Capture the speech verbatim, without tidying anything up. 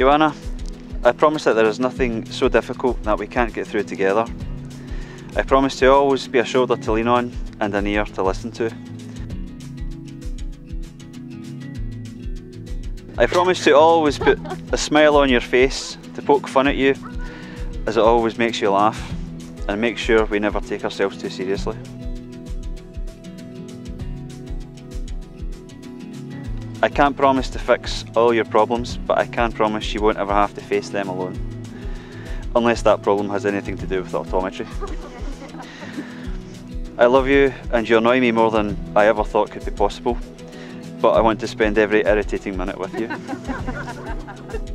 Ioana, I promise that there is nothing so difficult that we can't get through together. I promise to always be a shoulder to lean on and an ear to listen to. I promise to always put a smile on your face, to poke fun at you, as it always makes you laugh, and make sure we never take ourselves too seriously. I can't promise to fix all your problems, but I can promise you won't ever have to face them alone. Unless that problem has anything to do with optometry. I love you, and you annoy me more than I ever thought could be possible, but I want to spend every irritating minute with you.